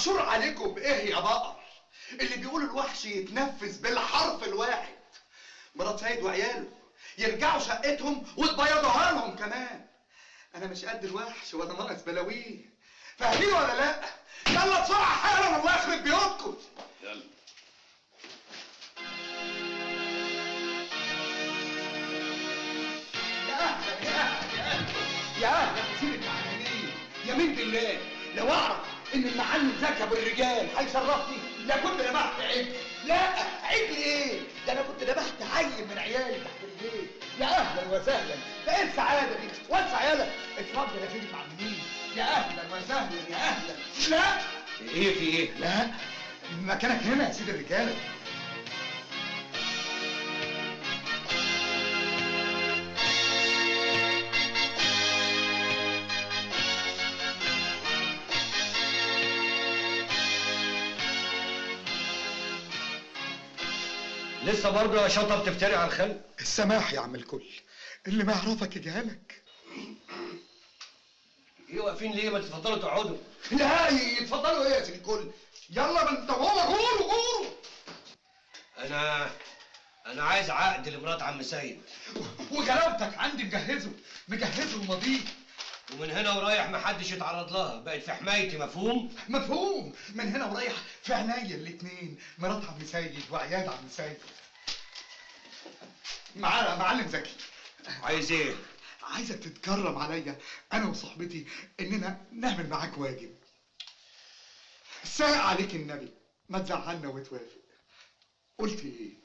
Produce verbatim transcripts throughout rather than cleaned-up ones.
أشور عليكم إيه يا بقر؟ اللي بيقول الوحش يتنفذ بالحرف الواحد. مرات سيد وعياله يرجعوا شقتهم وتبيضوها لهم كمان. أنا مش قد الوحش ولا ناقص بلاويه، فاهمين ولا لأ؟ يلا بسرعة حالا والله يخرب بيوتكم. يلا. يا أهلا يا أهلا يا أهلا يا أهلا بسير المعلمين. يمين بالله لو أعرف إن المعلم ذاك أبو الرجال هيشرفني لا كنت ذبحت عجل. لا عجل ايه؟ ده انا كنت ذبحت عيل من عيالي تحت البيت. يا اهلا وسهلا، ده ايه السعاده دي؟ وانسى عيالك. اتفضل يا سيدي المعلمين. يا اهلا وسهلا يا اهلا. لا ايه في ايه؟ لا مكانك هنا يا سيدي الرجاله. لسه برضه يا شاطر تفتري على الخلق؟ السماح يا عم الكل، اللي ما يعرفك يجهلك. ايه واقفين ليه؟ ما تتفضلوا تقعدوا. لا يتفضلوا ايه يا سيدي الكل؟ يلا انت هو غوروا غوروا. انا انا عايز عقد لمرات عم سيد. وجلابتك عندي مجهزه، مجهزه وماضيه. ومن هنا ورايح محدش يتعرض لها، بقت في حمايتي، مفهوم؟ مفهوم، من هنا ورايح في عينيا الاتنين، مرات عم سيد وعياد عم سيد. معانا معلم زكي. عايز ايه؟ عايزك تتكرم عليا انا وصاحبتي اننا نعمل معاك واجب. ساق عليك النبي، ما تزعلنا وتوافق. قلت ايه؟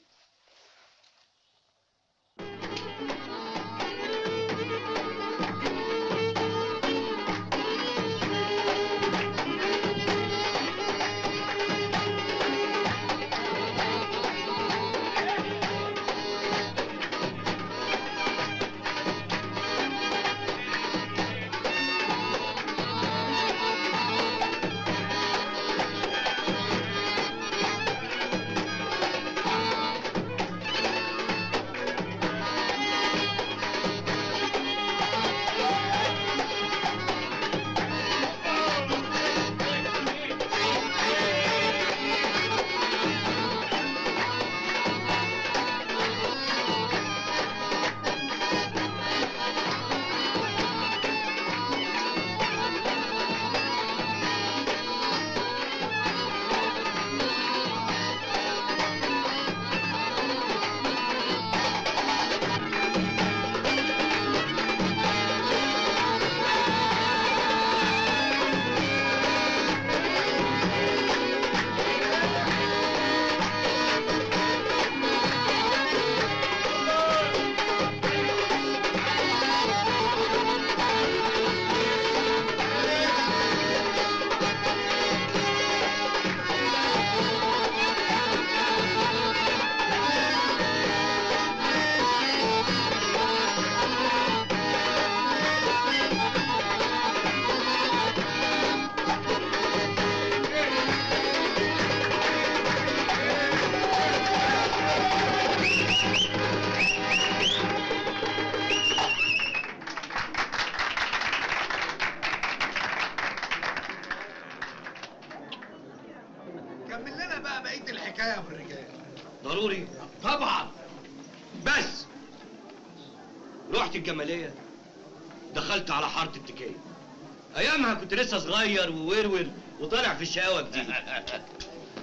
لسه صغير وورور وطالع في الشقاوه جديد.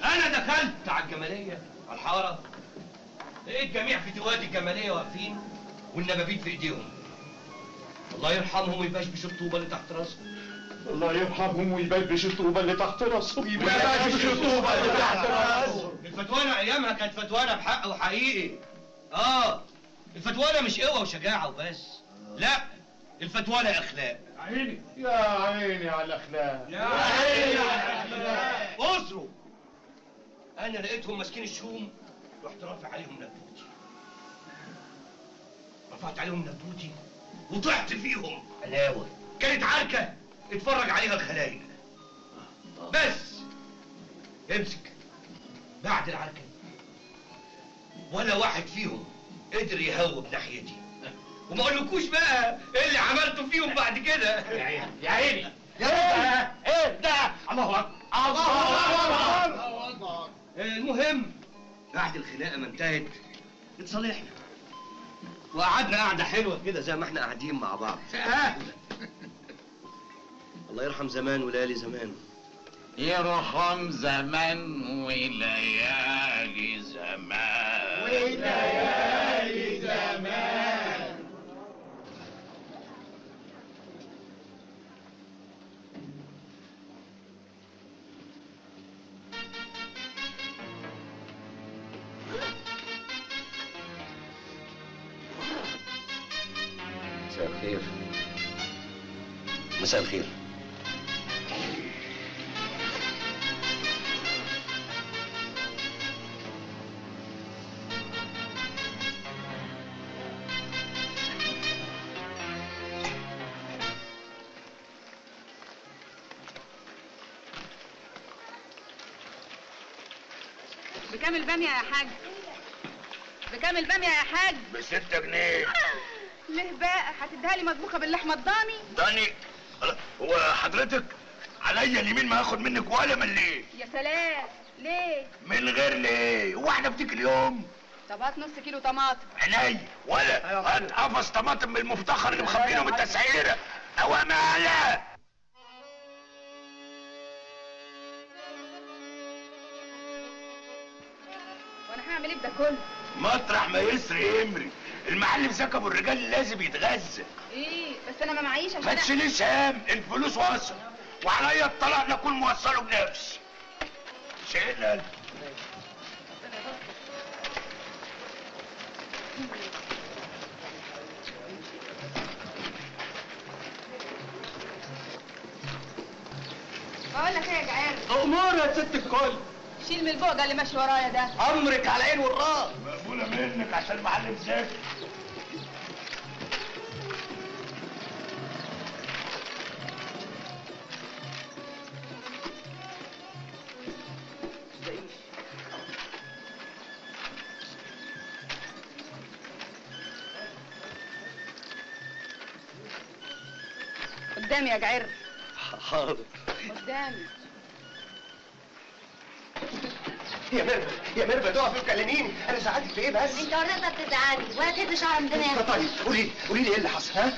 انا دخلت على الجماليه على الحاره، لقيت الجميع في وادي الجماليه واقفين والنبابيت في ايديهم. الله يرحمهم ويبشبش الطوبه اللي تحت راسهم. الله يرحمهم ويبشبش الطوبه اللي تحت راسهم. يبشبش الطوبه اللي تحت راسهم. الفتوانه ايامها كانت فتوانه بحق وحقيقي. اه الفتوانه مش قوه وشجاعه وبس، لا الفتوانه اخلاق. عيني يا عيني على الاخلاق، يا عيني على الاخلاق. اصروا، انا لقيتهم ماسكين الشوم، رحت رافع عليهم نبوتي. رفعت عليهم نبوتي وطحت فيهم حلاوه. كانت عركه اتفرج عليها الخلايق. بس امسك. بعد العركه ولا واحد فيهم قدر يهوب ناحيتي. وما اقولكوش بقى ايه اللي عملته فيهم بعد كده. يا عيني يا عيني يا رب. ايه ده الله اكبر الله اكبر الله اكبر. المهم بعد الخناقه ما انتهت اتصالحنا وقعدنا قعده حلوه كده زي ما احنا قاعدين مع بعض. الله يرحم زمان وليالي زمان. يرحم زمان وليالي زمان وليالي زمان. مساء الخير. مساء الخير. بكام البامية يا حاج؟ بكام البامية يا حاج؟ بستة جنيه. ليه بقى؟ هتديها لي مطبوخة باللحمة الضاني؟ ضاني؟ هو حضرتك عليا اليمين ما هاخد منك ولا مليم. يا سلام، ليه؟ من غير ليه؟ هو احنا في اليوم؟ طب هات نص كيلو طماطم. عينيا، ولا هات قفص طماطم بالمفتخر اللي مخبينه من التسعيرة. أوامالا. هعمل ايه بده كله؟ مطرح ما يسري امري، المعلم زكي ابو الرجال لازم يتغذى. ايه بس انا ما معيش عشان ما تشيليش هام، الفلوس وصل وعليا الطلاق نكون موصله بنفسي. شيلنا قلبي. بقول لك ايه يا جعان؟ امور يا ست الكل. شيل من البوجة اللي ماشي ورايا ده. امرك على عين والراس. مقبولة منك عشان المعلم زكي. قدامي يا جعير. حاضر. قدامي. يا مربى يا مربى تقفي وكلميني، انا زعلتك في ايه بس؟ انت ولا تقدر تزعلي ولا تهد شعر من دماغك. طيب قولي لي قولي لي ايه اللي حصل ها؟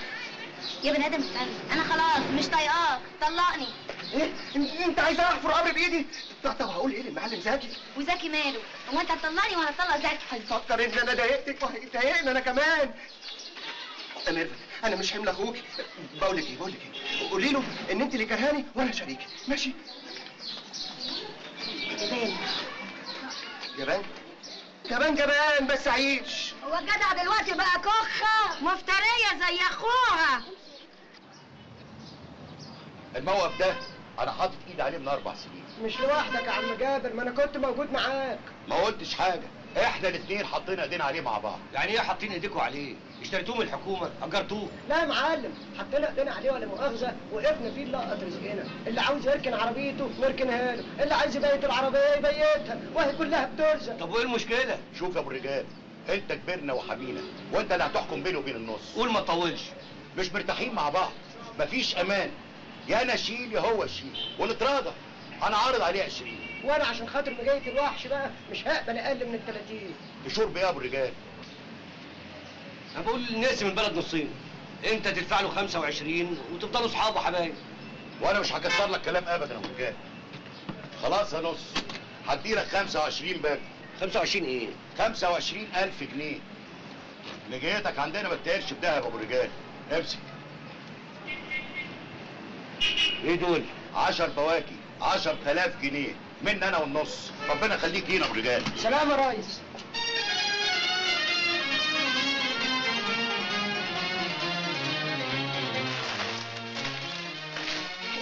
يا بني ادم استنى، انا خلاص مش طايقاك، طلقني. ايه؟ انت عايزه احفر قبري بايدي؟ طب طب هقول ايه للمعلم زكي؟ وزكي ماله؟ هو انت هتطلقني وانا هطلق زكي؟ هيفكر ان انا ضايقتك وهيتضايقني انا كمان. يا مربى انا مش حمل اخوكي، بقول لك ايه بقول لك ايه؟ قولي له ان انت اللي كرهاني وانا شريكي، ماشي؟ جبان جبان جبان جبان بس عيش. هو الجدع دلوقتي بقى كخه مفتريه زي اخوها. الموقف ده انا حاطط ايدي عليه من اربع سنين. مش لوحدك يا عم جابر، ما انا كنت موجود معاك. ما قلتش حاجه، احنا الاثنين حاطين ايدينا عليه مع بعض. يعني ايه حاطين ايديكوا عليه؟ اشتريتوه من الحكومه؟ اجرتوه؟ لا يا معلم، حطينا ايدينا عليه ولا مؤاخذه، وقفنا فيه لقط رزقنا، اللي عاوز يركن عربيته نركنها له، اللي عايز يبيت العربيه يبيتها، وهي كلها بترزق. طب وايه المشكله؟ شوف يا ابو الرجال، انت كبرنا وحمينا، وانت اللي هتحكم بينه وبين النص. قول ما تطولش. مش مرتاحين مع بعض، مفيش امان، يا انا اشيل يا هو اشيل، ونتراضى. انا عارض عليه عشرين. وانا عشان خاطر مجاية الوحش بقى مش هقبل اقل من التلاتين. بشرب ايه يا ابو الرجال؟ انا بقول نقسم البلد نصين، انت تدفع له خمسة وعشرين وتفضلوا اصحاب وحبايب. وانا مش هكسر لك كلام ابدا يا ابو الرجال. خلاص يا نص، هديلك خمسة وعشرين باقي. خمسة وعشرين ايه؟ خمسة وعشرين ألف جنيه. مجايتك عندنا ما تتقالش بدهب يا ابو الرجال، امسك. ايه دول؟ عشر فواكه، عشرة آلاف جنيه، من انا والنص. ربنا يخليك لينا برجال. سلام يا ريس.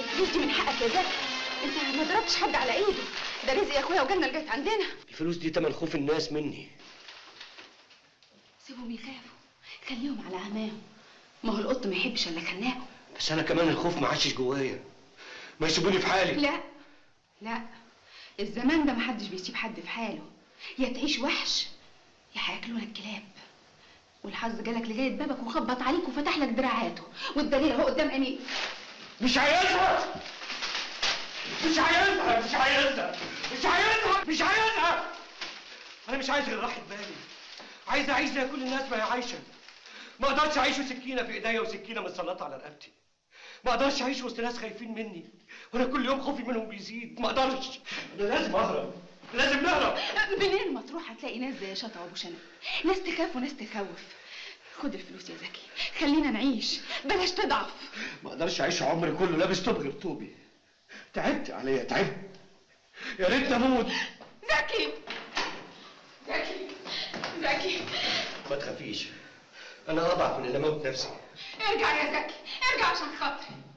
الفلوس دي من حقك يا زكي، انت ما ضربتش حد على ايده، ده رزق يا اخويا وجالنا لجت عندنا. الفلوس دي تمن خوف الناس مني. سيبهم يخافوا، خليهم على أمامهم، ما هو القط ما يحبش الا خناقه. بس انا كمان الخوف ما عاشش جوايا، ما يسيبوني في حالي. لا لا، الزمان ده محدش بيسيب حد في حاله، يا تعيش وحش يا هياكلونا الكلاب. والحظ جالك لغايه بابك وخبط عليك وفتح لك دراعاته، والدليل اهو قدام عينيك. مش عايزها. مش عايزها مش عايزها مش عايزها مش عايزها. انا مش عايز غير راحة بالي، عايز اعيش زي كل الناس ما هي عايشة. ما اقدرش اعيش وسكينة في ايديا وسكينة متسلطة على رقبتي. ما اقدرش اعيش وسط ناس خايفين مني وانا كل يوم خوفي منهم بيزيد. ما اقدرش، انا لازم اهرب، لازم نهرب. منين ما تروح هتلاقي ناس زي شطا وابو شنب، ناس تخاف وناس تخوف. خد الفلوس يا زكي، خلينا نعيش، بلاش تضعف. ما اقدرش اعيش عمري كله لابس طوب غير طوبي. تعبت عليا، تعبت، يا ريت اموت. زكي زكي زكي، ما تخافيش، انا اضعف من اللي اموت نفسي. ارجع يا زكي، ارجع عشان خاطري.